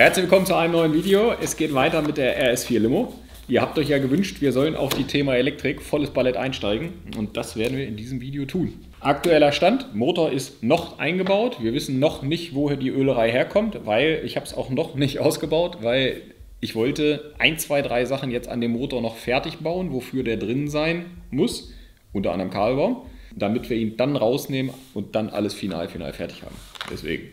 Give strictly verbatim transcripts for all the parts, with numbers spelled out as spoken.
Herzlich willkommen zu einem neuen Video. Es geht weiter mit der R S vier Limo. Ihr habt euch ja gewünscht, wir sollen auf die Thema Elektrik volles Ballett einsteigen und das werden wir in diesem Video tun. Aktueller Stand, Motor ist noch eingebaut. Wir wissen noch nicht, woher die Ölerei herkommt, weil ich habe es auch noch nicht ausgebaut, weil ich wollte ein, zwei, drei Sachen jetzt an dem Motor noch fertig bauen, wofür der drin sein muss, unter anderem Kahlbaum, damit wir ihn dann rausnehmen und dann alles final, final fertig haben. Deswegen.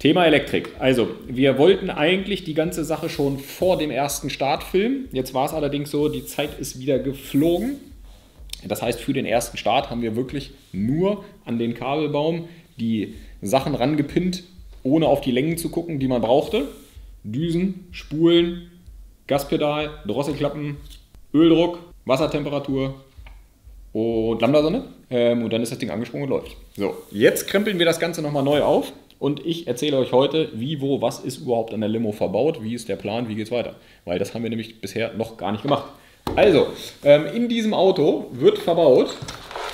Thema Elektrik. Also, wir wollten eigentlich die ganze Sache schon vor dem ersten Start filmen. Jetzt war es allerdings so, die Zeit ist wieder geflogen. Das heißt, für den ersten Start haben wir wirklich nur an den Kabelbaum die Sachen rangepinnt, ohne auf die Längen zu gucken, die man brauchte. Düsen, Spulen, Gaspedal, Drosselklappen, Öldruck, Wassertemperatur und Lambda-Sonne. Und dann ist das Ding angesprungen und läuft. So, jetzt krempeln wir das Ganze nochmal neu auf. Und ich erzähle euch heute, wie, wo, was ist überhaupt an der Limo verbaut, wie ist der Plan, wie geht es weiter. Weil das haben wir nämlich bisher noch gar nicht gemacht. Also, ähm, in diesem Auto wird verbaut,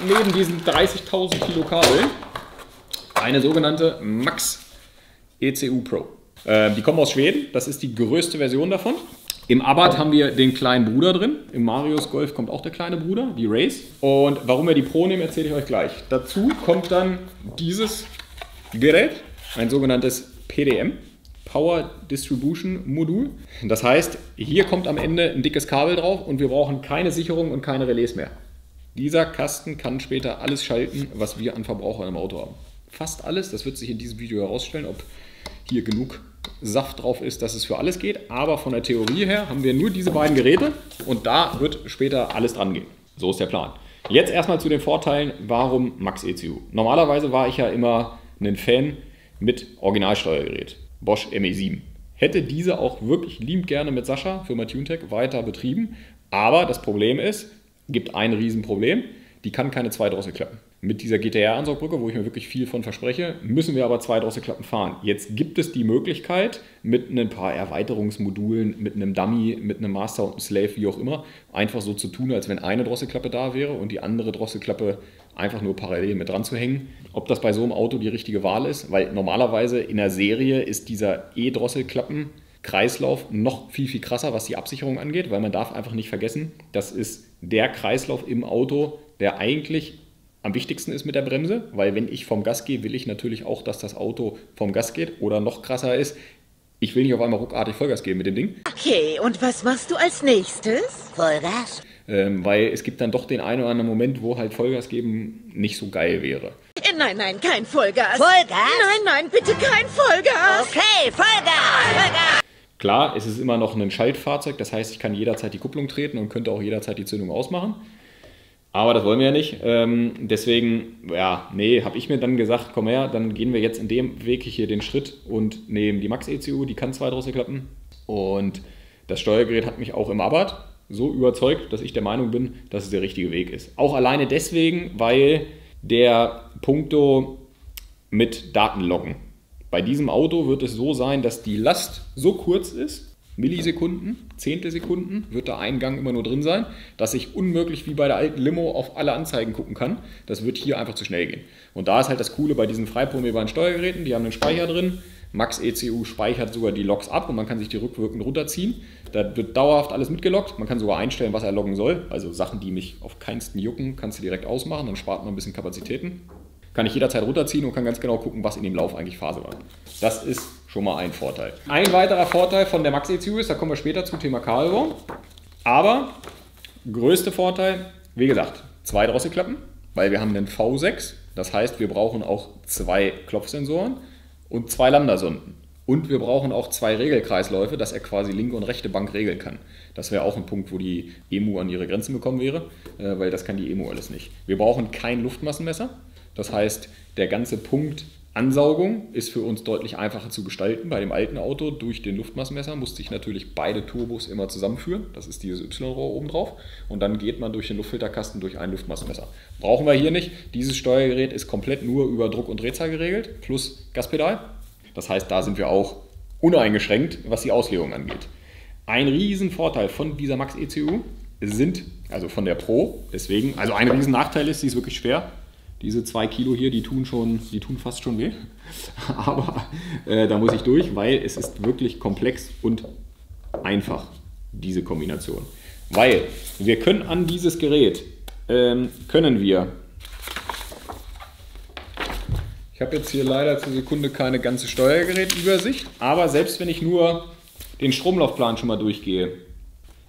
neben diesen dreißigtausend Kilo Kabel, eine sogenannte MaxxECU Pro. Ähm, die kommen aus Schweden, das ist die größte Version davon. Im Abarth haben wir den kleinen Bruder drin, im Marius Golf kommt auch der kleine Bruder, die Race. Und warum wir die Pro nehmen, erzähle ich euch gleich. Dazu kommt dann dieses Gerät. Ein sogenanntes P D M, Power Distribution Modul. Das heißt, hier kommt am Ende ein dickes Kabel drauf und wir brauchen keine Sicherung und keine Relais mehr. Dieser Kasten kann später alles schalten, was wir an Verbrauchern im Auto haben. Fast alles, das wird sich in diesem Video herausstellen, ob hier genug Saft drauf ist, dass es für alles geht. Aber von der Theorie her haben wir nur diese beiden Geräte und da wird später alles dran gehen. So ist der Plan. Jetzt erstmal zu den Vorteilen, warum MaxxECU? Normalerweise war ich ja immer ein Fan mit Originalsteuergerät, Bosch M E sieben. Hätte diese auch wirklich liebend gerne mit Sascha, Firma Tunetech, weiter betrieben. Aber das Problem ist, gibt ein Riesenproblem, die kann keine zwei Drosselklappen. Mit dieser G T R-Ansaugbrücke, wo ich mir wirklich viel von verspreche, müssen wir aber zwei Drosselklappen fahren. Jetzt gibt es die Möglichkeit, mit ein paar Erweiterungsmodulen, mit einem Dummy, mit einem Master und einem Slave, wie auch immer, einfach so zu tun, als wenn eine Drosselklappe da wäre und die andere Drosselklappe einfach nur parallel mit dran zu hängen. Ob das bei so einem Auto die richtige Wahl ist, weil normalerweise in der Serie ist dieser E-Drosselklappen-Kreislauf noch viel, viel krasser, was die Absicherung angeht, weil man darf einfach nicht vergessen, das ist der Kreislauf im Auto, der eigentlich am wichtigsten ist mit der Bremse, weil wenn ich vom Gas gehe, will ich natürlich auch, dass das Auto vom Gas geht oder noch krasser ist, ich will nicht auf einmal ruckartig Vollgas geben mit dem Ding. Okay, und was machst du als nächstes? Vollgas? Ähm, weil es gibt dann doch den einen oder anderen Moment, wo halt Vollgas geben nicht so geil wäre. Nein, nein, kein Vollgas. Vollgas? Nein, nein, bitte kein Vollgas. Okay, Vollgas, Vollgas. Klar, es ist immer noch ein Schaltfahrzeug, das heißt, ich kann jederzeit die Kupplung treten und könnte auch jederzeit die Zündung ausmachen. Aber das wollen wir ja nicht. Ähm, deswegen, ja, nee, habe ich mir dann gesagt, komm her, dann gehen wir jetzt in dem Weg hier den Schritt und nehmen die MaxxECU, die kann zwei Drosselklappen. Und das Steuergerät hat mich auch im Abarth so überzeugt, dass ich der Meinung bin, dass es der richtige Weg ist. Auch alleine deswegen, weil der Punkto mit Datenloggen. Bei diesem Auto wird es so sein, dass die Last so kurz ist, Millisekunden, Zehntelsekunden, wird der Eingang immer nur drin sein, dass ich unmöglich wie bei der alten Limo auf alle Anzeigen gucken kann. Das wird hier einfach zu schnell gehen. Und da ist halt das Coole bei diesen freiprogrammierbaren Steuergeräten, die haben einen Speicher drin. MaxxECU speichert sogar die Logs ab und man kann sich die rückwirkend runterziehen. Da wird dauerhaft alles mitgeloggt. Man kann sogar einstellen, was er loggen soll. Also Sachen, die mich auf keinsten jucken, kannst du direkt ausmachen, dann spart man ein bisschen Kapazitäten. Kann ich jederzeit runterziehen und kann ganz genau gucken, was in dem Lauf eigentlich Phase war. Das ist schon mal ein Vorteil. Ein weiterer Vorteil von der MaxxECU ist, da kommen wir später zum Thema Kabelbaum. Aber größter Vorteil, wie gesagt, zwei Drosselklappen, weil wir haben einen V sechs. Das heißt, wir brauchen auch zwei Klopfsensoren und zwei Lambda-Sonden. Und wir brauchen auch zwei Regelkreisläufe, dass er quasi linke und rechte Bank regeln kann. Das wäre auch ein Punkt, wo die E M U an ihre Grenzen gekommen wäre, weil das kann die E M U alles nicht. Wir brauchen kein Luftmassenmesser. Das heißt, der ganze Punkt Ansaugung ist für uns deutlich einfacher zu gestalten. Bei dem alten Auto durch den Luftmassenmesser musste ich natürlich beide Turbos immer zusammenführen. Das ist dieses Y-Rohr oben drauf. Und dann geht man durch den Luftfilterkasten durch ein Luftmassenmesser. Brauchen wir hier nicht. Dieses Steuergerät ist komplett nur über Druck und Drehzahl geregelt plus Gaspedal. Das heißt, da sind wir auch uneingeschränkt, was die Auslegung angeht. Ein Riesenvorteil von dieser MaxxECU sind, also von der Pro, deswegen, also ein Riesennachteil ist, die ist wirklich schwer. Diese zwei Kilo hier, die tun schon, die tun fast schon weh. Aber äh, da muss ich durch, weil es ist wirklich komplex und einfach, diese Kombination. Weil wir können an dieses Gerät, ähm, können wir, ich habe jetzt hier leider zur Sekunde keine ganze Steuergerätübersicht, aber selbst wenn ich nur den Stromlaufplan schon mal durchgehe,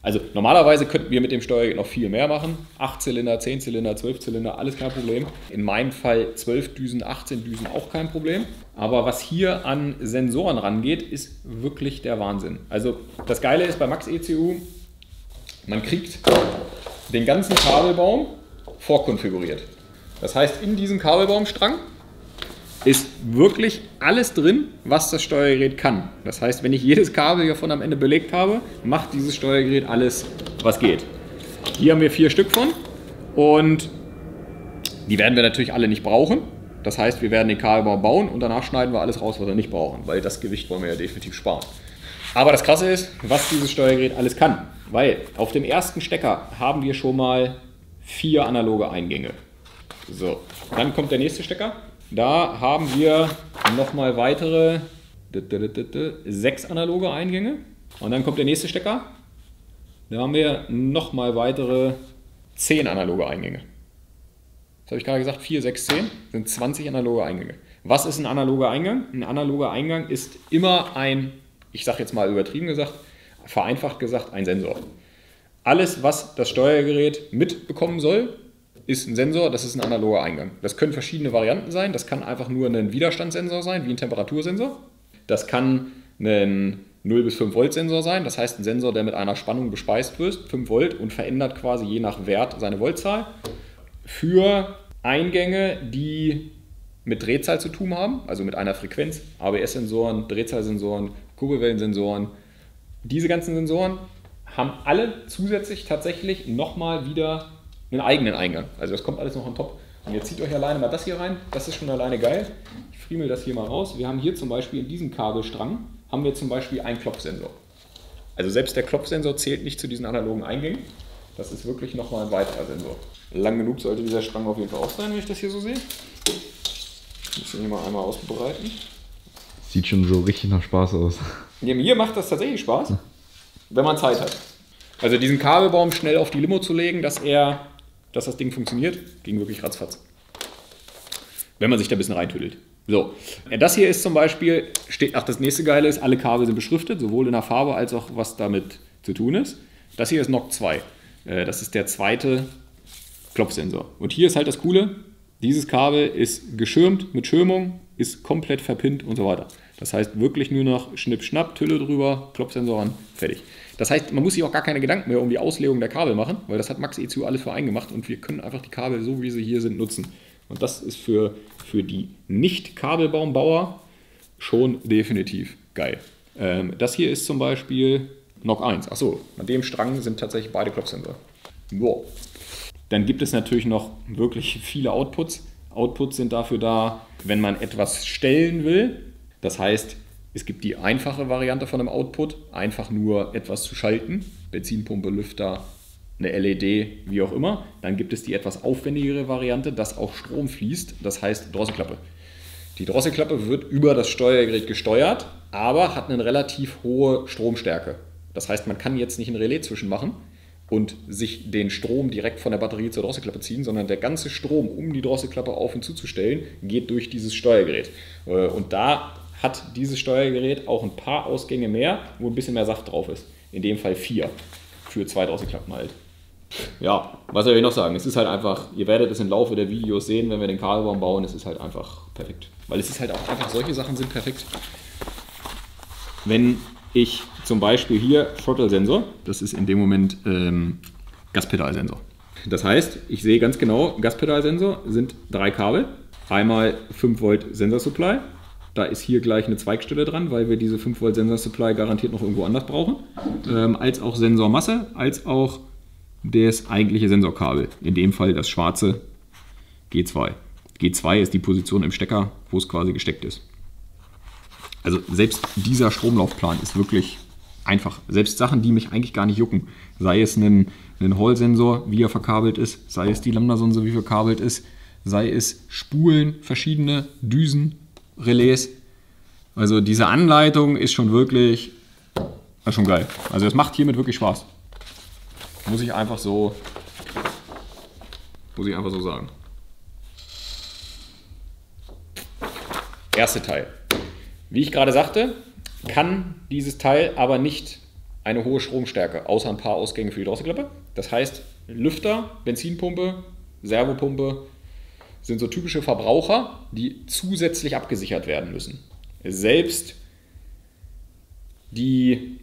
also normalerweise könnten wir mit dem Steuergerät noch viel mehr machen. acht Zylinder, zehn Zylinder, zwölf Zylinder, alles kein Problem. In meinem Fall zwölf Düsen, achtzehn Düsen auch kein Problem. Aber was hier an Sensoren rangeht, ist wirklich der Wahnsinn. Also das Geile ist bei MaxxECU, man kriegt den ganzen Kabelbaum vorkonfiguriert. Das heißt, in diesem Kabelbaumstrang ist wirklich alles drin, was das Steuergerät kann. Das heißt, wenn ich jedes Kabel hiervon am Ende belegt habe, macht dieses Steuergerät alles, was geht. Hier haben wir vier Stück von und die werden wir natürlich alle nicht brauchen. Das heißt, wir werden den Kabelbaum bauen und danach schneiden wir alles raus, was wir nicht brauchen, weil das Gewicht wollen wir ja definitiv sparen. Aber das Krasse ist, was dieses Steuergerät alles kann. Weil auf dem ersten Stecker haben wir schon mal vier analoge Eingänge. So, dann kommt der nächste Stecker. Da haben wir nochmal weitere sechs analoge Eingänge. Und dann kommt der nächste Stecker. Da haben wir nochmal weitere zehn analoge Eingänge. Das habe ich gerade gesagt, vier, sechs, zehn sind zwanzig analoge Eingänge. Was ist ein analoger Eingang? Ein analoger Eingang ist immer ein, ich sage jetzt mal übertrieben gesagt, vereinfacht gesagt, ein Sensor. Alles, was das Steuergerät mitbekommen soll, ist ein Sensor, das ist ein analoger Eingang. Das können verschiedene Varianten sein. Das kann einfach nur ein Widerstandssensor sein, wie ein Temperatursensor. Das kann ein null bis fünf Volt Sensor sein. Das heißt, ein Sensor, der mit einer Spannung bespeist wird, fünf Volt, und verändert quasi je nach Wert seine Voltzahl. Für Eingänge, die mit Drehzahl zu tun haben, also mit einer Frequenz, A B S-Sensoren, Drehzahlsensoren, Kurbelwellensensoren, diese ganzen Sensoren haben alle zusätzlich tatsächlich nochmal wieder einen eigenen Eingang. Also das kommt alles noch on top. Und jetzt zieht euch alleine mal das hier rein. Das ist schon alleine geil. Ich friemel das hier mal raus. Wir haben hier zum Beispiel in diesem Kabelstrang haben wir zum Beispiel einen Klopfsensor. Also selbst der Klopfsensor zählt nicht zu diesen analogen Eingängen. Das ist wirklich nochmal ein weiterer Sensor. Lang genug sollte dieser Strang auf jeden Fall auch sein, wenn ich das hier so sehe. Ich muss den hier mal einmal ausbreiten. Sieht schon so richtig nach Spaß aus. Mir macht das tatsächlich Spaß, wenn man Zeit hat. Also diesen Kabelbaum schnell auf die Limo zu legen, dass er dass das Ding funktioniert, ging wirklich ratzfatz. Wenn man sich da ein bisschen reintüdelt. So, das hier ist zum Beispiel, steht, ach, das nächste Geile ist, alle Kabel sind beschriftet, sowohl in der Farbe als auch was damit zu tun ist. Das hier ist N O C zwei. Das ist der zweite Klopfsensor. Und hier ist halt das Coole, dieses Kabel ist geschirmt mit Schirmung, ist komplett verpinnt und so weiter. Das heißt wirklich nur noch Schnipp, Schnapp, Tülle drüber, Klopfsensor an, fertig. Das heißt, man muss sich auch gar keine Gedanken mehr um die Auslegung der Kabel machen, weil das hat MaxxECU alles für einen gemacht und wir können einfach die Kabel, so wie sie hier sind, nutzen. Und das ist für, für die Nicht-Kabelbaumbauer schon definitiv geil. Ähm, das hier ist zum Beispiel N O C eins. Achso, an dem Strang sind tatsächlich beide Klopfsensoren. Wow. Dann gibt es natürlich noch wirklich viele Outputs. Outputs sind dafür da, wenn man etwas stellen will. Das heißt, es gibt die einfache Variante von einem Output, einfach nur etwas zu schalten, Benzinpumpe, Lüfter, eine L E D, wie auch immer. Dann gibt es die etwas aufwendigere Variante, dass auch Strom fließt, das heißt Drosselklappe. Die Drosselklappe wird über das Steuergerät gesteuert, aber hat eine relativ hohe Stromstärke. Das heißt, man kann jetzt nicht ein Relais zwischenmachen und sich den Strom direkt von der Batterie zur Drosselklappe ziehen, sondern der ganze Strom, um die Drosselklappe auf und zuzustellen, geht durch dieses Steuergerät. Und da hat dieses Steuergerät auch ein paar Ausgänge mehr, wo ein bisschen mehr Saft drauf ist. In dem Fall vier für zwei Drosselklappen halt. Ja, was soll ich noch sagen? Es ist halt einfach, ihr werdet es im Laufe der Videos sehen, wenn wir den Kabelbaum bauen, es ist halt einfach perfekt. Weil es ist halt auch einfach, solche Sachen sind perfekt. Wenn ich zum Beispiel hier Throttle-Sensor, das ist in dem Moment ähm, Gaspedalsensor. Das heißt, ich sehe ganz genau, Gaspedalsensor sind drei Kabel, einmal fünf Volt Sensor Supply. Da ist hier gleich eine Zweigstelle dran, weil wir diese fünf Volt Sensor Supply garantiert noch irgendwo anders brauchen. Ähm, als auch Sensormasse, als auch das eigentliche Sensorkabel. In dem Fall das schwarze G zwei. G zwei ist die Position im Stecker, wo es quasi gesteckt ist. Also selbst dieser Stromlaufplan ist wirklich einfach. Selbst Sachen, die mich eigentlich gar nicht jucken. Sei es ein, ein Hall-Sensor, wie er verkabelt ist. Sei es die Lambda-Sense, wie verkabelt ist. sei es Spulen, verschiedene Düsen, Relais. Also diese Anleitung ist schon wirklich, ist schon geil. Also das macht hiermit wirklich Spaß. Muss ich einfach so, muss ich einfach so sagen. Erster Teil. Wie ich gerade sagte, kann dieses Teil aber nicht eine hohe Stromstärke, außer ein paar Ausgänge für die Drosselklappe. Das heißt, Lüfter, Benzinpumpe, Servopumpe sind so typische Verbraucher, die zusätzlich abgesichert werden müssen. Selbst die,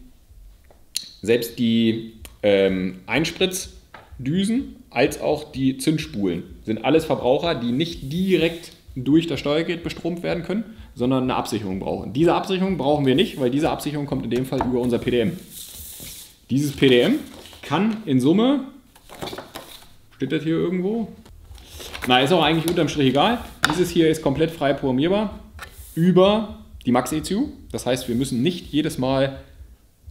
selbst die ähm, Einspritzdüsen als auch die Zündspulen sind alles Verbraucher, die nicht direkt durch das Steuergerät bestromt werden können, sondern eine Absicherung brauchen. Diese Absicherung brauchen wir nicht, weil diese Absicherung kommt in dem Fall über unser P D M. Dieses P D M kann in Summe, steht das hier irgendwo? Na, ist auch eigentlich unterm Strich egal. Dieses hier ist komplett frei programmierbar über die MaxxECU. Das heißt, wir müssen nicht jedes Mal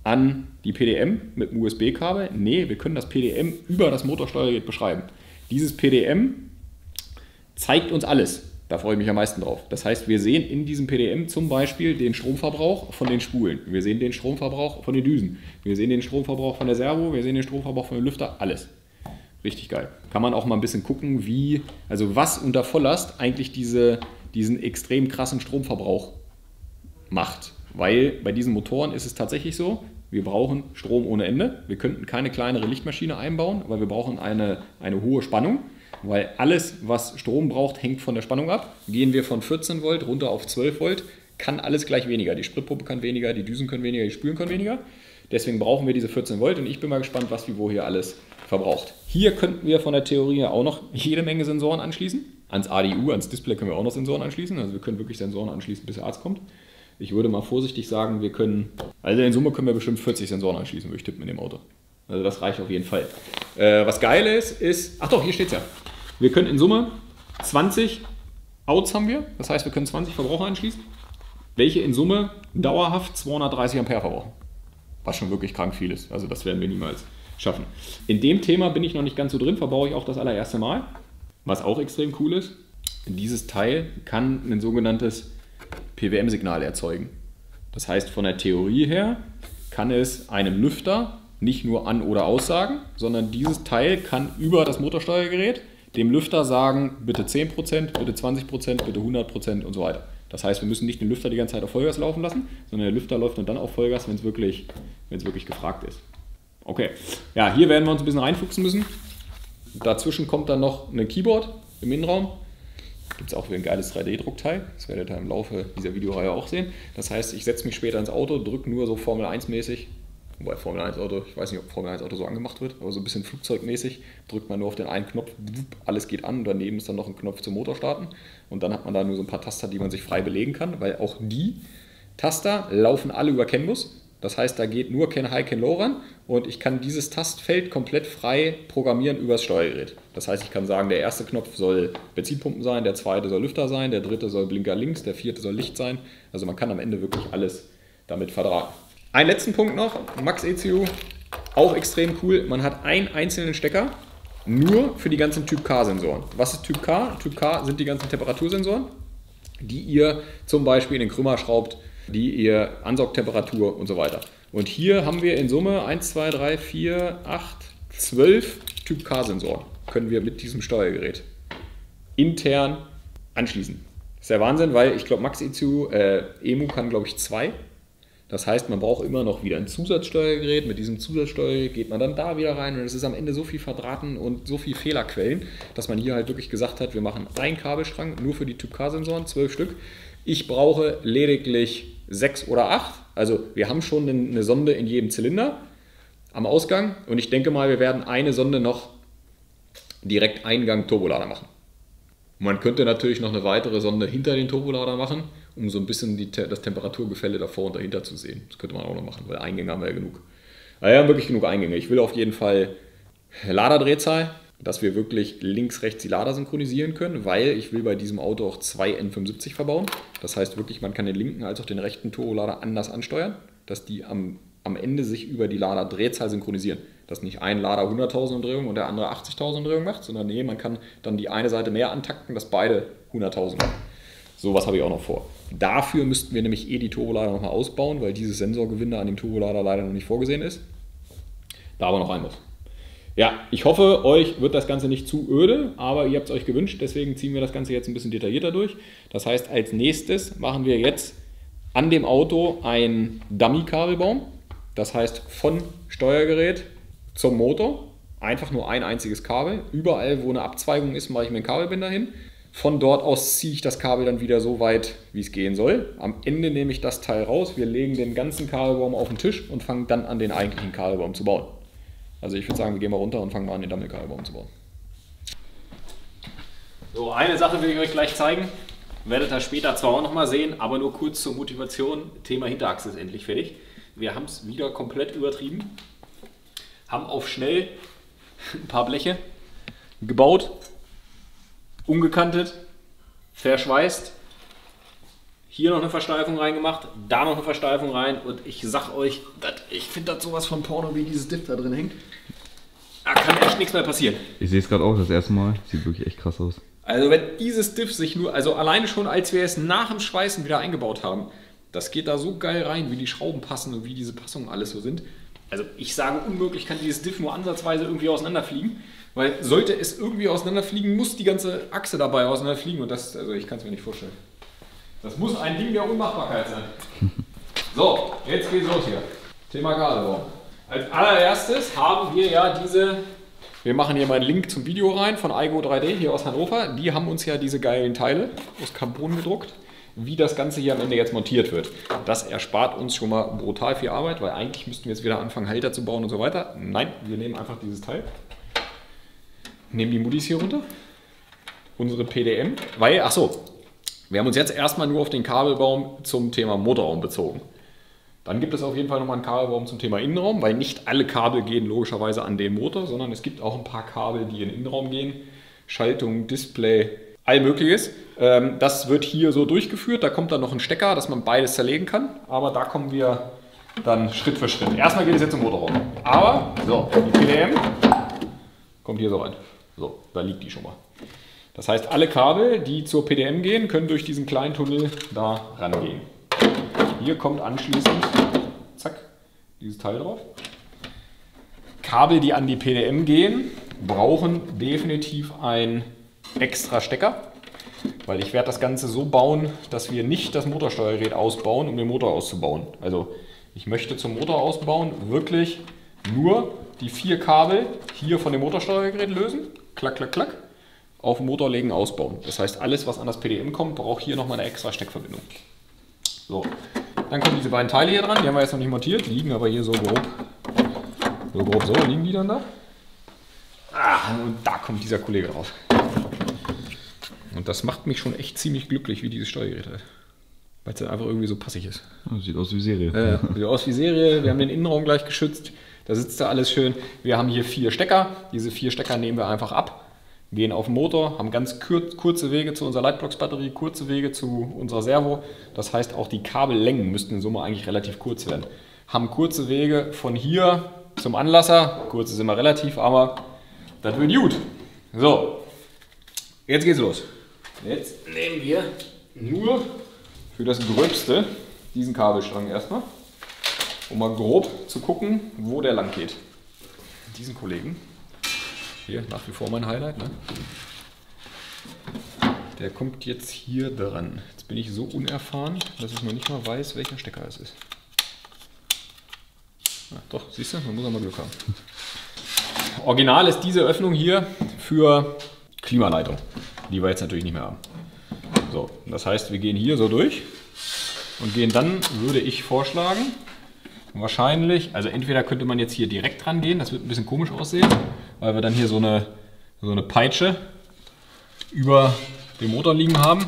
an die P D M mit dem U S B-Kabel. Nee, wir können das P D M über das Motorsteuergerät beschreiben. Dieses P D M zeigt uns alles. Da freue ich mich am meisten drauf. Das heißt, wir sehen in diesem P D M zum Beispiel den Stromverbrauch von den Spulen. Wir sehen den Stromverbrauch von den Düsen. Wir sehen den Stromverbrauch von der Servo. Wir sehen den Stromverbrauch von dem Lüfter. Alles. Richtig geil. Kann man auch mal ein bisschen gucken, wie, also was unter Volllast eigentlich diese, diesen extrem krassen Stromverbrauch macht. Weil bei diesen Motoren ist es tatsächlich so, wir brauchen Strom ohne Ende. Wir könnten keine kleinere Lichtmaschine einbauen, weil wir brauchen eine, eine hohe Spannung. Weil alles, was Strom braucht, hängt von der Spannung ab. Gehen wir von vierzehn Volt runter auf zwölf Volt, kann alles gleich weniger. Die Spritpumpe kann weniger, die Düsen können weniger, die Spulen können weniger. Deswegen brauchen wir diese vierzehn Volt und ich bin mal gespannt, was wie wo hier alles verbraucht. Hier könnten wir von der Theorie auch noch jede Menge Sensoren anschließen. Ans A D U, ans Display können wir auch noch Sensoren anschließen. Also wir können wirklich Sensoren anschließen, bis der Arzt kommt. Ich würde mal vorsichtig sagen, wir können, also in Summe können wir bestimmt vierzig Sensoren anschließen, würde ich tippen in dem Auto. Also das reicht auf jeden Fall. Äh, was geil ist, ist, ach doch, hier steht es ja. Wir können in Summe zwanzig Outs haben wir. Das heißt, wir können zwanzig Verbraucher anschließen, welche in Summe dauerhaft zweihundertdreißig Ampere verbrauchen. Was schon wirklich krank viel ist. Also das werden wir niemals schaffen. In dem Thema bin ich noch nicht ganz so drin, verbrauche ich auch das allererste Mal. Was auch extrem cool ist, dieses Teil kann ein sogenanntes P W M-Signal erzeugen. Das heißt, von der Theorie her kann es einem Lüfter nicht nur an- oder aussagen, sondern dieses Teil kann über das Motorsteuergerät dem Lüfter sagen, bitte zehn Prozent, bitte zwanzig Prozent, bitte hundert Prozent und so weiter. Das heißt, wir müssen nicht den Lüfter die ganze Zeit auf Vollgas laufen lassen, sondern der Lüfter läuft nur dann auf Vollgas, wenn es wirklich, wenn es wirklich gefragt ist. Okay, ja, hier werden wir uns ein bisschen reinfuchsen müssen. Dazwischen kommt dann noch ein Keyboard im Innenraum. Gibt es auch wieder ein geiles drei D-Druckteil. Das werdet ihr im Laufe dieser Videoreihe auch sehen. Das heißt, ich setze mich später ins Auto, drücke nur so Formel eins mäßig. Wobei Formel eins Auto, ich weiß nicht, ob Formel eins Auto so angemacht wird, aber so ein bisschen flugzeugmäßig drückt man nur auf den einen Knopf, alles geht an und daneben ist dann noch ein Knopf zum Motor starten und dann hat man da nur so ein paar Taster, die man sich frei belegen kann, weil auch die Taster laufen alle über CAN-Bus. Das heißt, da geht nur CAN-High, CAN-Low ran und ich kann dieses Tastfeld komplett frei programmieren über das Steuergerät. Das heißt, ich kann sagen, der erste Knopf soll Benzinpumpen sein, der zweite soll Lüfter sein, der dritte soll Blinker links, der vierte soll Licht sein. Also man kann am Ende wirklich alles damit verdrahten. Einen letzten Punkt noch, MaxxECU, auch extrem cool. Man hat einen einzelnen Stecker nur für die ganzen Typ-K-Sensoren. Was ist Typ-K? Typ-K sind die ganzen Temperatursensoren, die ihr zum Beispiel in den Krümmer schraubt, die ihr Ansaugtemperatur und so weiter. Und hier haben wir in Summe eins, zwei, drei, vier, acht, zwölf Typ-K-Sensoren. Können wir mit diesem Steuergerät intern anschließen. Das ist der Wahnsinn, weil ich glaube, MaxxECU, äh, E M U kann glaube ich zwei. Das heißt, man braucht immer noch wieder ein Zusatzsteuergerät. Mit diesem Zusatzsteuergerät geht man dann da wieder rein und es ist am Ende so viel Verdrahten und so viel Fehlerquellen, dass man hier halt wirklich gesagt hat, wir machen einen Kabelschrank nur für die Typ-K-Sensoren, zwölf Stück. Ich brauche lediglich sechs oder acht. Also wir haben schon eine Sonde in jedem Zylinder am Ausgang und ich denke mal, wir werden eine Sonde noch direkt Eingang Turbolader machen. Man könnte natürlich noch eine weitere Sonde hinter den Turbolader machen, um so ein bisschen die, das Temperaturgefälle davor und dahinter zu sehen. Das könnte man auch noch machen, weil Eingänge haben wir ja genug. Ah ja, wirklich genug Eingänge. Ich will auf jeden Fall Laderdrehzahl, dass wir wirklich links, rechts die Lader synchronisieren können, weil ich will bei diesem Auto auch zwei N fünfundsiebzig verbauen. Das heißt wirklich, man kann den linken als auch den rechten Turbolader anders ansteuern, dass die am, am Ende sich über die Laderdrehzahl synchronisieren. dass nicht ein Lader hunderttausend Umdrehungen und der andere achtzigtausend Umdrehungen macht, sondern nee, man kann dann die eine Seite mehr antakten, dass beide hunderttausend machen. So was habe ich auch noch vor. Dafür müssten wir nämlich eh die Turbolader nochmal ausbauen, weil dieses Sensorgewinde an dem Turbolader leider noch nicht vorgesehen ist. Da aber noch rein muss. Ja, ich hoffe, euch wird das Ganze nicht zu öde, aber ihr habt es euch gewünscht, deswegen ziehen wir das Ganze jetzt ein bisschen detaillierter durch. Das heißt, als nächstes machen wir jetzt an dem Auto einen Dummy-Kabelbaum. Das heißt, von Steuergerät zum Motor, einfach nur ein einziges Kabel. Überall, wo eine Abzweigung ist, mache ich mir einen Kabelbinder hin. Von dort aus ziehe ich das Kabel dann wieder so weit, wie es gehen soll. Am Ende nehme ich das Teil raus, wir legen den ganzen Kabelbaum auf den Tisch und fangen dann an, den eigentlichen Kabelbaum zu bauen. Also ich würde sagen, wir gehen mal runter und fangen mal an, den Dummy-Kabelbaum zu bauen. So, eine Sache will ich euch gleich zeigen. Werdet ihr später zwar auch nochmal sehen, aber nur kurz zur Motivation. Thema Hinterachse ist endlich fertig. Wir haben es wieder komplett übertrieben. Haben auf schnell ein paar Bleche gebaut. Umgekantet, verschweißt, hier noch eine Versteifung reingemacht, da noch eine Versteifung rein und ich sag euch, dat, ich finde das sowas von Porno, wie dieses Diff da drin hängt. Da kann echt nichts mehr passieren. Ich sehe es gerade auch das erste Mal, sieht wirklich echt krass aus. Also wenn dieses Diff sich nur, also alleine schon als wir es nach dem Schweißen wieder eingebaut haben, das geht da so geil rein, wie die Schrauben passen und wie diese Passungen alles so sind. Also ich sage, unmöglich kann dieses Diff nur ansatzweise irgendwie auseinanderfliegen, weil sollte es irgendwie auseinanderfliegen, muss die ganze Achse dabei auseinanderfliegen und das, also ich kann es mir nicht vorstellen. Das muss ein Ding der Unmachbarkeit sein. So, jetzt geht's los hier. Thema Kabelbaum. Als allererstes haben wir ja diese, wir machen hier mal einen Link zum Video rein von iGo drei D hier aus Hannover. Die haben uns ja diese geilen Teile aus Carbon gedruckt, wie das Ganze hier am Ende jetzt montiert wird. Das erspart uns schon mal brutal viel Arbeit, weil eigentlich müssten wir jetzt wieder anfangen, Halter zu bauen und so weiter. Nein, wir nehmen einfach dieses Teil, nehmen die Muddies hier runter, unsere P D M, weil, ach so, wir haben uns jetzt erstmal nur auf den Kabelbaum zum Thema Motorraum bezogen. Dann gibt es auf jeden Fall nochmal einen Kabelbaum zum Thema Innenraum, weil nicht alle Kabel gehen logischerweise an den Motor, sondern es gibt auch ein paar Kabel, die in den Innenraum gehen, Schaltung, Display, all Mögliches. Das wird hier so durchgeführt, da kommt dann noch ein Stecker, dass man beides zerlegen kann, aber da kommen wir dann Schritt für Schritt. Erstmal geht es jetzt zum Motorraum, aber so, die P D M kommt hier so rein, so, da liegt die schon mal. Das heißt, alle Kabel, die zur P D M gehen, können durch diesen kleinen Tunnel da rangehen. Hier kommt anschließend, zack, dieses Teil drauf. Kabel, die an die P D M gehen, brauchen definitiv ein extra Stecker, weil ich werde das Ganze so bauen, dass wir nicht das Motorsteuergerät ausbauen, um den Motor auszubauen. Also ich möchte zum Motor ausbauen wirklich nur die vier Kabel hier von dem Motorsteuergerät lösen, klack, klack, klack, auf den Motor legen, ausbauen. Das heißt, alles, was an das P D M kommt, braucht hier nochmal eine extra Steckverbindung. So, dann kommen diese beiden Teile hier dran, die haben wir jetzt noch nicht montiert, liegen aber hier so grob, so grob so, liegen die dann da. Ah, und da kommt dieser Kollege drauf. Und das macht mich schon echt ziemlich glücklich, wie dieses Steuergerät halt. Weil es dann einfach irgendwie so passig ist. Das sieht aus wie Serie. Äh, sieht aus wie Serie. Wir haben den Innenraum gleich geschützt. Da sitzt da alles schön. Wir haben hier vier Stecker. Diese vier Stecker nehmen wir einfach ab. Gehen auf den Motor. Haben ganz kur kurze Wege zu unserer Lightbox-Batterie, kurze Wege zu unserer Servo. Das heißt, auch die Kabellängen müssten in Summe eigentlich relativ kurz werden. Haben kurze Wege von hier zum Anlasser. Kurz ist immer relativ, aber das wird gut. So, jetzt geht's los. Jetzt nehmen wir nur für das Gröbste diesen Kabelstrang erstmal, um mal grob zu gucken, wo der lang geht. Diesen Kollegen, hier nach wie vor mein Highlight, ne? Der kommt jetzt hier dran. Jetzt bin ich so unerfahren, dass ich noch nicht mal weiß, welcher Stecker es ist. Na, doch, siehst du, man muss ja mal Glück haben. Original ist diese Öffnung hier für Klimaleitung, die wir jetzt natürlich nicht mehr haben. So, das heißt, wir gehen hier so durch und gehen dann, würde ich vorschlagen, wahrscheinlich, also entweder könnte man jetzt hier direkt dran gehen, das wird ein bisschen komisch aussehen, weil wir dann hier so eine, so eine Peitsche über dem Motor liegen haben.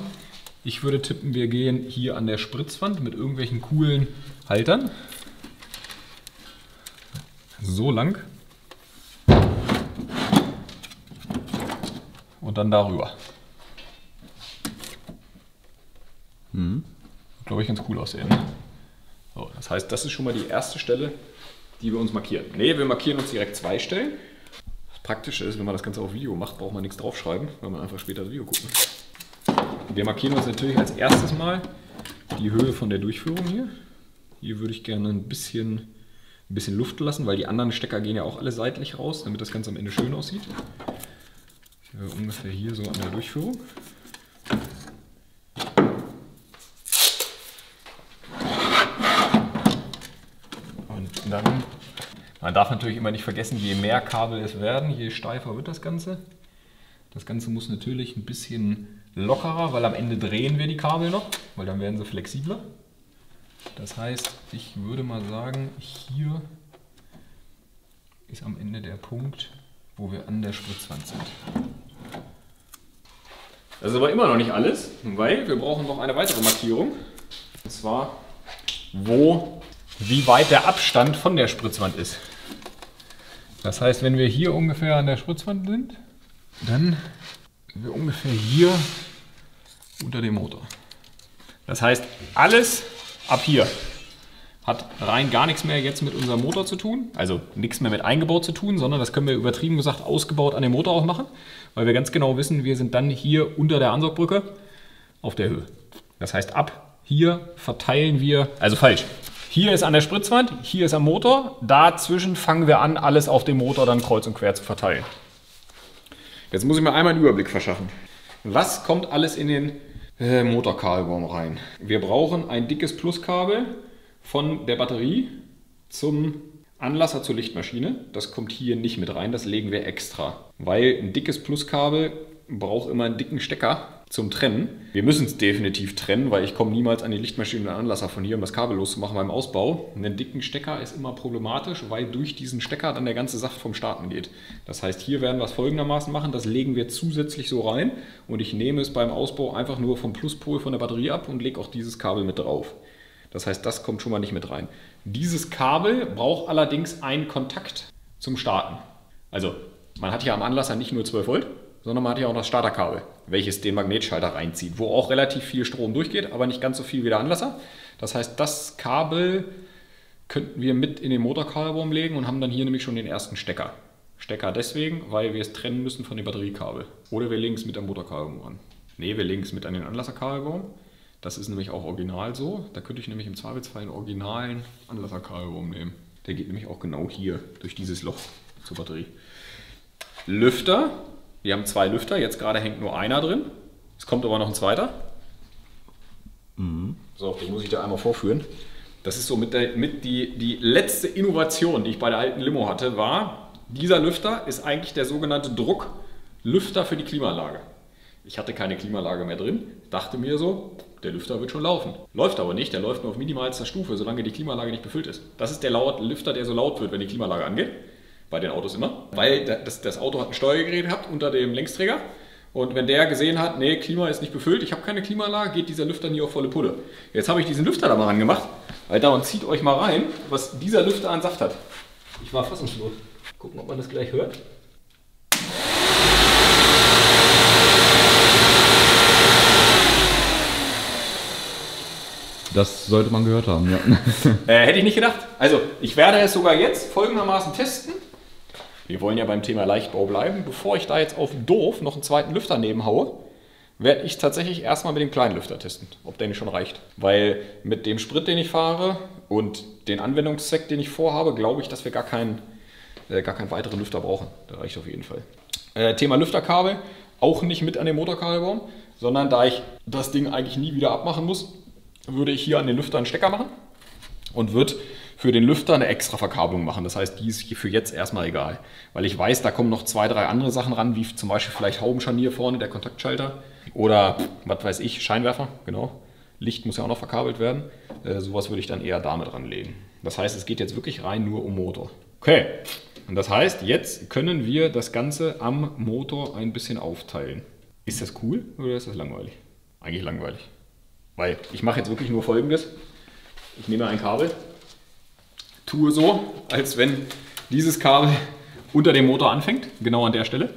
Ich würde tippen, wir gehen hier an der Spritzwand mit irgendwelchen coolen Haltern. So lang. Und dann darüber. Mhm. Glaube ich, ganz cool aussehen. So, das heißt, das ist schon mal die erste Stelle, die wir uns markieren. Ne, wir markieren uns direkt zwei Stellen. Das Praktische ist, wenn man das Ganze auf Video macht, braucht man nichts draufschreiben, weil man einfach später das Video guckt. Wir markieren uns natürlich als erstes mal die Höhe von der Durchführung hier. Hier würde ich gerne ein bisschen, ein bisschen Luft lassen, weil die anderen Stecker gehen ja auch alle seitlich raus, damit das Ganze am Ende schön aussieht. Ich ungefähr hier so an der Durchführung. Und dann, man darf natürlich immer nicht vergessen, je mehr Kabel es werden, je steifer wird das Ganze. Das Ganze muss natürlich ein bisschen lockerer, weil am Ende drehen wir die Kabel noch, weil dann werden sie flexibler. Das heißt, ich würde mal sagen, hier ist am Ende der Punkt, wo wir an der Spritzwand sind. Das ist aber immer noch nicht alles, weil wir brauchen noch eine weitere Markierung. Und zwar, wo, wie weit der Abstand von der Spritzwand ist. Das heißt, wenn wir hier ungefähr an der Spritzwand sind, dann sind wir ungefähr hier unter dem Motor. Das heißt, alles ab hier hat rein gar nichts mehr jetzt mit unserem Motor zu tun, also nichts mehr mit eingebaut zu tun, sondern das können wir übertrieben gesagt ausgebaut an dem Motor auch machen, weil wir ganz genau wissen, wir sind dann hier unter der Ansaugbrücke auf der Höhe. Das heißt, ab hier verteilen wir, also falsch, hier ist an der Spritzwand, hier ist am Motor, dazwischen fangen wir an, alles auf dem Motor dann kreuz und quer zu verteilen. Jetzt muss ich mir einmal einen Überblick verschaffen. Was kommt alles in den äh, Motorkabelbaum rein? Wir brauchen ein dickes Pluskabel von der Batterie zum Anlasser zur Lichtmaschine. Das kommt hier nicht mit rein, das legen wir extra. Weil ein dickes Pluskabel braucht immer einen dicken Stecker zum Trennen. Wir müssen es definitiv trennen, weil ich komme niemals an die Lichtmaschine oder den Anlasser von hier, um das Kabel loszumachen beim Ausbau. Einen dicken Stecker ist immer problematisch, weil durch diesen Stecker dann der ganze Saft vom Starten geht. Das heißt, hier werden wir es folgendermaßen machen, das legen wir zusätzlich so rein und ich nehme es beim Ausbau einfach nur vom Pluspol von der Batterie ab und lege auch dieses Kabel mit drauf. Das heißt, das kommt schon mal nicht mit rein. Dieses Kabel braucht allerdings einen Kontakt zum Starten. Also man hat ja am Anlasser nicht nur zwölf Volt, sondern man hat ja auch das Starterkabel, welches den Magnetschalter reinzieht, wo auch relativ viel Strom durchgeht, aber nicht ganz so viel wie der Anlasser. Das heißt, das Kabel könnten wir mit in den Motorkabelbaum legen und haben dann hier nämlich schon den ersten Stecker. Stecker deswegen, weil wir es trennen müssen von dem Batteriekabel. Oder wir legen es mit am Motorkabelbaum an. Ne, wir legen es mit an den Anlasserkabelbaum. Das ist nämlich auch original so. Da könnte ich nämlich im Zweifelsfall einen originalen Anlasserkabelbaum nehmen. Der geht nämlich auch genau hier durch dieses Loch zur Batterie. Lüfter. Wir haben zwei Lüfter. Jetzt gerade hängt nur einer drin. Es kommt aber noch ein zweiter. Mhm. So, den muss ich dir einmal vorführen. Das ist so mit, der, mit die, die letzte Innovation, die ich bei der alten Limo hatte, war, dieser Lüfter ist eigentlich der sogenannte Drucklüfter für die Klimaanlage. Ich hatte keine Klimaanlage mehr drin, dachte mir so, der Lüfter wird schon laufen. Läuft aber nicht, der läuft nur auf minimalster Stufe, solange die Klimaanlage nicht befüllt ist. Das ist der laut Lüfter, der so laut wird, wenn die Klimaanlage angeht. Bei den Autos immer. Weil das, das Auto hat ein Steuergerät gehabt unter dem Längsträger. Und wenn der gesehen hat, nee, Klima ist nicht befüllt, ich habe keine Klimaanlage, geht dieser Lüfter nie auf volle Pulle. Jetzt habe ich diesen Lüfter da mal angemacht. Alter, und zieht euch mal rein, was dieser Lüfter an Saft hat. Ich war fassungslos. Gucken, ob man das gleich hört. Das sollte man gehört haben, ja. äh, hätte ich nicht gedacht. Also, ich werde es sogar jetzt folgendermaßen testen. Wir wollen ja beim Thema Leichtbau bleiben. Bevor ich da jetzt auf doof noch einen zweiten Lüfter nebenhaue, werde ich tatsächlich erstmal mit dem kleinen Lüfter testen, ob der nicht schon reicht. Weil mit dem Sprit, den ich fahre und den Anwendungszweck, den ich vorhabe, glaube ich, dass wir gar keinen, äh, gar keinen weiteren Lüfter brauchen. Der reicht auf jeden Fall. Äh, Thema Lüfterkabel, auch nicht mit an den Motorkabelbaum, sondern da ich das Ding eigentlich nie wieder abmachen muss, würde ich hier an den Lüfter einen Stecker machen und würde für den Lüfter eine extra Verkabelung machen. Das heißt, die ist für jetzt erstmal egal, weil ich weiß, da kommen noch zwei, drei andere Sachen ran, wie zum Beispiel vielleicht Haubenscharnier vorne, der Kontaktschalter oder, was weiß ich, Scheinwerfer, genau. Licht muss ja auch noch verkabelt werden. Äh, sowas würde ich dann eher damit ranlegen. Das heißt, es geht jetzt wirklich rein nur um Motor. Okay, und das heißt, jetzt können wir das Ganze am Motor ein bisschen aufteilen. Ist das cool oder ist das langweilig? Eigentlich langweilig. Weil ich mache jetzt wirklich nur Folgendes. Ich nehme ein Kabel, tue so, als wenn dieses Kabel unter dem Motor anfängt, genau an der Stelle,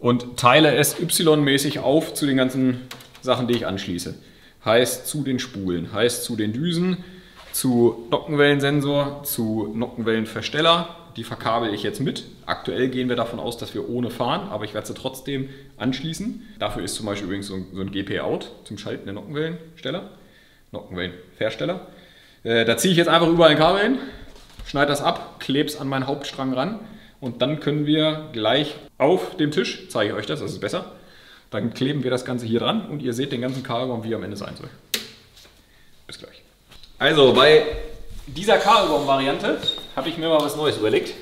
und teile es Y-mäßig auf zu den ganzen Sachen, die ich anschließe. Heißt zu den Spulen, heißt zu den Düsen, zu Nockenwellensensor, zu Nockenwellenversteller. Die verkabel ich jetzt mit. Aktuell gehen wir davon aus, dass wir ohne fahren, aber ich werde sie trotzdem anschließen. Dafür ist zum Beispiel übrigens so ein, so ein G P-Out zum Schalten der Nockenwellensteller, Nockenwellenversteller. Äh, da ziehe ich jetzt einfach überall ein Kabel hin, schneide das ab, klebe es an meinen Hauptstrang ran und dann können wir gleich auf dem Tisch, zeige ich euch das, das ist besser, dann kleben wir das Ganze hier dran und ihr seht den ganzen Kabelbaum, wie er am Ende sein soll. Bis gleich. Also bei dieser Kabelbaum-Variante habe ich mir mal was Neues überlegt.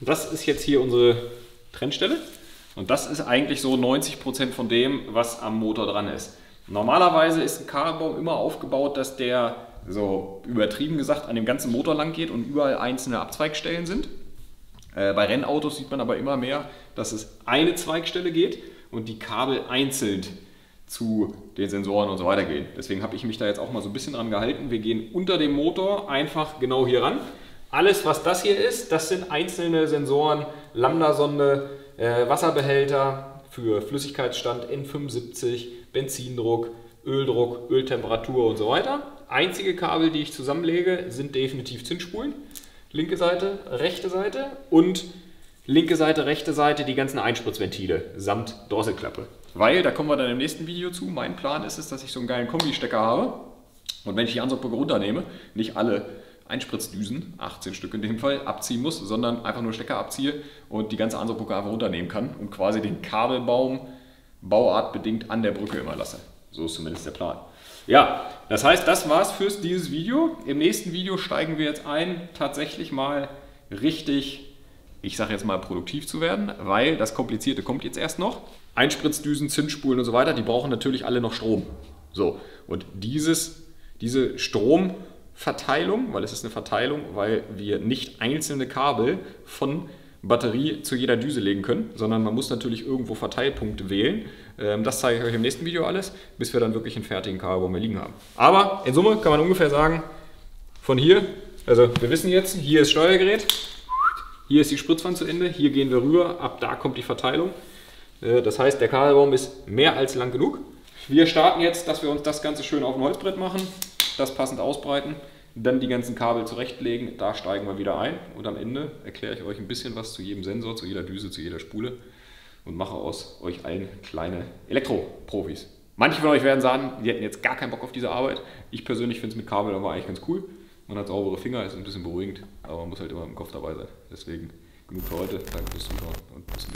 Das ist jetzt hier unsere Trennstelle und das ist eigentlich so neunzig Prozent von dem, was am Motor dran ist. Normalerweise ist ein Kabelbaum immer aufgebaut, dass der so übertrieben gesagt an dem ganzen Motor lang geht und überall einzelne Abzweigstellen sind. Äh, bei Rennautos sieht man aber immer mehr, dass es eine Zweigstelle geht und die Kabel einzeln zu den Sensoren und so weiter gehen. Deswegen habe ich mich da jetzt auch mal so ein bisschen dran gehalten. Wir gehen unter dem Motor einfach genau hier ran. Alles, was das hier ist, das sind einzelne Sensoren, Lambda-Sonde, äh, Wasserbehälter für Flüssigkeitsstand, N fünfundsiebzig, Benzindruck, Öldruck, Öltemperatur und so weiter. Einzige Kabel, die ich zusammenlege, sind definitiv Zinnspulen. Linke Seite, rechte Seite und linke Seite, rechte Seite, die ganzen Einspritzventile samt Drosselklappe. Weil, da kommen wir dann im nächsten Video zu, mein Plan ist es, dass ich so einen geilen Kombi-Stecker habe und wenn ich die Ansaugbrücke runternehme, nicht alle Einspritzdüsen, achtzehn Stück in dem Fall, abziehen muss, sondern einfach nur Stecker abziehe und die ganze Ansaugbrücke einfach runternehmen kann und quasi den Kabelbaum bauartbedingt an der Brücke immer lasse. So ist zumindest der Plan. Ja, das heißt, das war's für dieses Video. Im nächsten Video steigen wir jetzt ein, tatsächlich mal richtig, ich sage jetzt mal, produktiv zu werden, weil das Komplizierte kommt jetzt erst noch. Einspritzdüsen, Zündspulen und so weiter, die brauchen natürlich alle noch Strom. So, und dieses, diese Stromverteilung, weil es ist eine Verteilung, weil wir nicht einzelne Kabel von Batterie zu jeder Düse legen können, sondern man muss natürlich irgendwo Verteilpunkte wählen. Das zeige ich euch im nächsten Video alles, bis wir dann wirklich einen fertigen Kabelbaum mehr liegen haben. Aber in Summe kann man ungefähr sagen, von hier, also wir wissen jetzt, hier ist Steuergerät, hier ist die Spritzwand zu Ende, hier gehen wir rüber, ab da kommt die Verteilung. Das heißt, der Kabelbaum ist mehr als lang genug. Wir starten jetzt, dass wir uns das Ganze schön auf ein Holzbrett machen, das passend ausbreiten, dann die ganzen Kabel zurechtlegen, da steigen wir wieder ein und am Ende erkläre ich euch ein bisschen was zu jedem Sensor, zu jeder Düse, zu jeder Spule und mache aus euch allen kleine Elektroprofis. Manche von euch werden sagen, die hätten jetzt gar keinen Bock auf diese Arbeit. Ich persönlich finde es mit Kabel aber eigentlich ganz cool. Man hat saubere Finger, ist ein bisschen beruhigend, aber man muss halt immer im Kopf dabei sein. Deswegen genug für heute, danke fürs Zuschauen und bis zum nächsten Mal.